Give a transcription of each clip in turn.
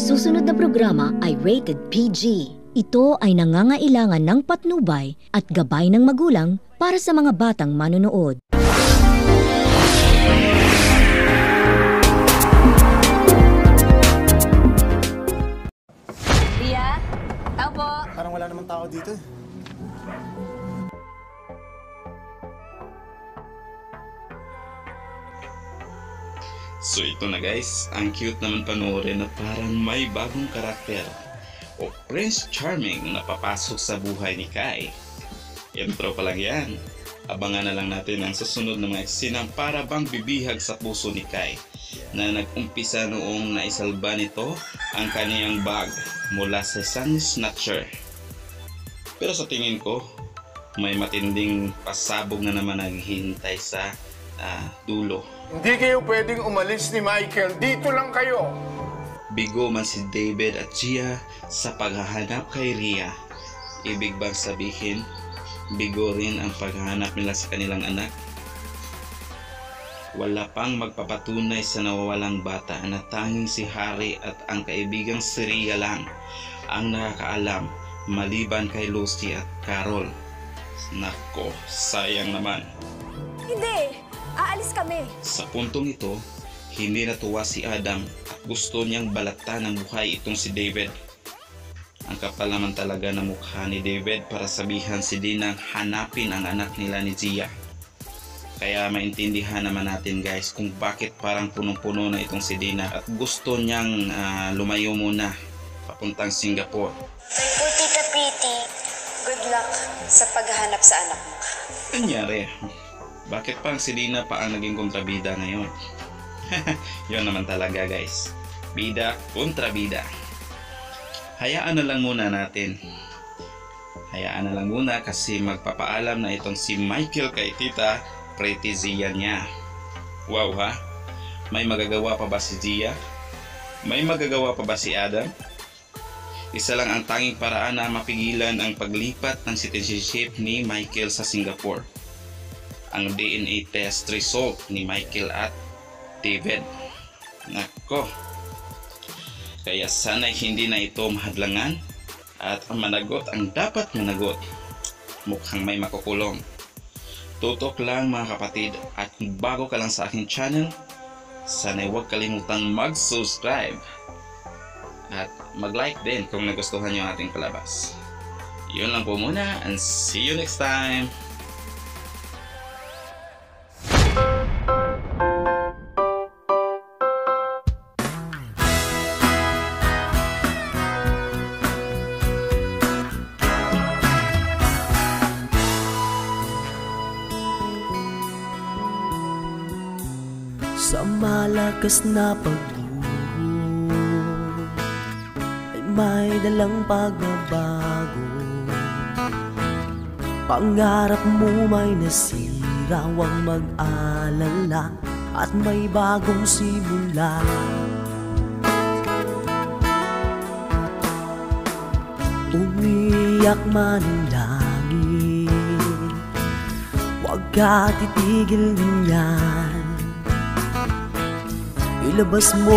susunod na programa ay rated PG. Ito ay nangangailangan ng patnubay at gabay ng magulang para sa mga batang manonood. Tia, tao po. Parang wala namang tao dito. So ito na guys, ang cute naman panoorin na parang may bagong karakter o Prince Charming na papasok sa buhay ni Kai. Intro pa lang yan. Abangan na lang natin ang susunod na mga eksinang para bang bibihag sa puso ni Kai na nag-umpisa noong naisalba nito ang kaniyang bag mula sa Sun Snatcher. Pero sa tingin ko, may matinding pasabog na naman naghihintay sa dulo. Hindi kayo pwedeng umalis ni Michael. Dito lang kayo. Bigo man si David at Gia sa paghahanap kay Rhea. Ibig bang sabihin, bigo rin ang paghahanap nila sa kanilang anak? Wala pang magpapatunay sa nawawalang bata na tanging si Harry at ang kaibigang si Rhea lang ang nakakaalam maliban kay Lucy at Carol. Nako, sayang naman. Hindi! Aalis kami. Sa puntong ito, hindi natuwa si Adam at gusto niyang balatan ng buhay itong si David. Ang kapal naman talaga ng mukha ni David para sabihan si Dinang hanapin ang anak nila ni Gia. Kaya maintindihan naman natin guys kung bakit parang punong-puno na itong si Dina at gusto niyang lumayo muna papuntang Singapore. Uy, Tita Piti, good luck sa paghahanap sa anak mo. Anyari? Bakit pang si Dina pa ang naging kontrabida ngayon? Yun naman talaga guys. Bida kontrabida. Hayaan na lang muna natin. Hayaan na lang muna kasi magpapaalam na itong si Michael kay Tita Pretty Zia niya. Wow ha? May magagawa pa ba si Zia? May magagawa pa ba si Adam? Isa lang ang tanging paraan na mapigilan ang paglipat ng citizenship ni Michael sa Singapore. Ang DNA test result ni Michael at David. Nako. Kaya sana'y hindi na ito mahadlangan at managot ang dapat managot. Mukhang may makukulong. Tutok lang mga kapatid, at bago ka lang sa aking channel, sana'y huwag kalimutang mag-subscribe at mag-like din kung nagustuhan nyo ang ating palabas. Yun lang po muna, and see you next time! Sa malakas na pagbuo ay may dalang pagbabago. Pangarap mo may nasira, huwag mag-alala, at may bagong simula. Umiyak man ang langit, huwag ka titigil din yan. Ilabas mo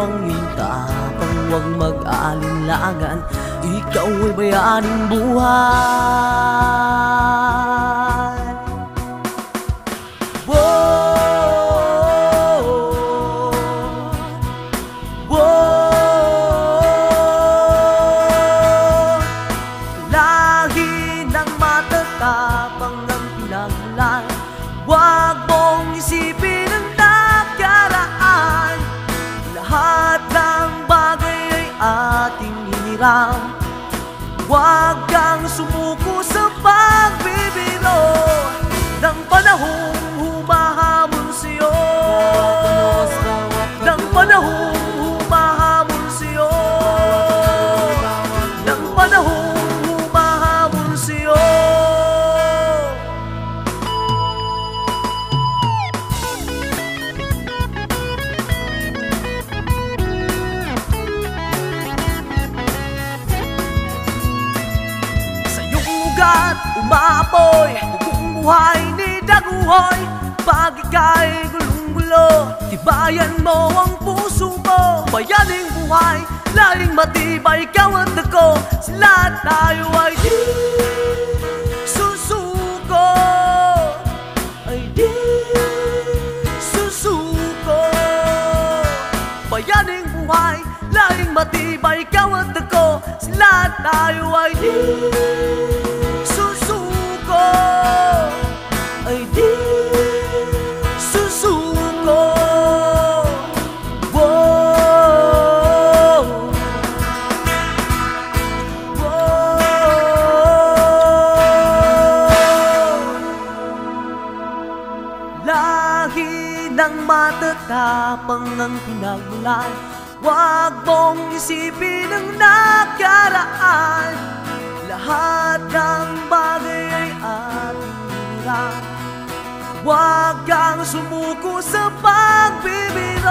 ang iyong tapang, huwag mag-alinlangan, ikaw ay bayaning buhay. Woah, woah, lahi ng matatapang ng pinagmulan, huwag mong isipin ang pagkaraan. Lahat ng bagay ay ating hiniram, huwag kang sumuko sa pagbibiro ng panahong humahamon sa'yo, ng panahong humahamon sa'yo, ng panahong humahamon sa'yo. Umaapoy, kung buhay ni Daguhoy, pag ika'y gulong-gulo, tibayan mo ang puso mo, bayaning buhay. Saling matibay, ikaw at ako, sila tayo ay di susuko, ay di susuko. Bayaning buhay, laging matibay, ikaw at ako, sila tayo ay di susuko, ay di susuko. Nang matatapang ang pinagmulan, huwag mong isipin ang nakaraan. Lahat ng bagay ay ating nila, huwag kang sumuko sa pagbibiro.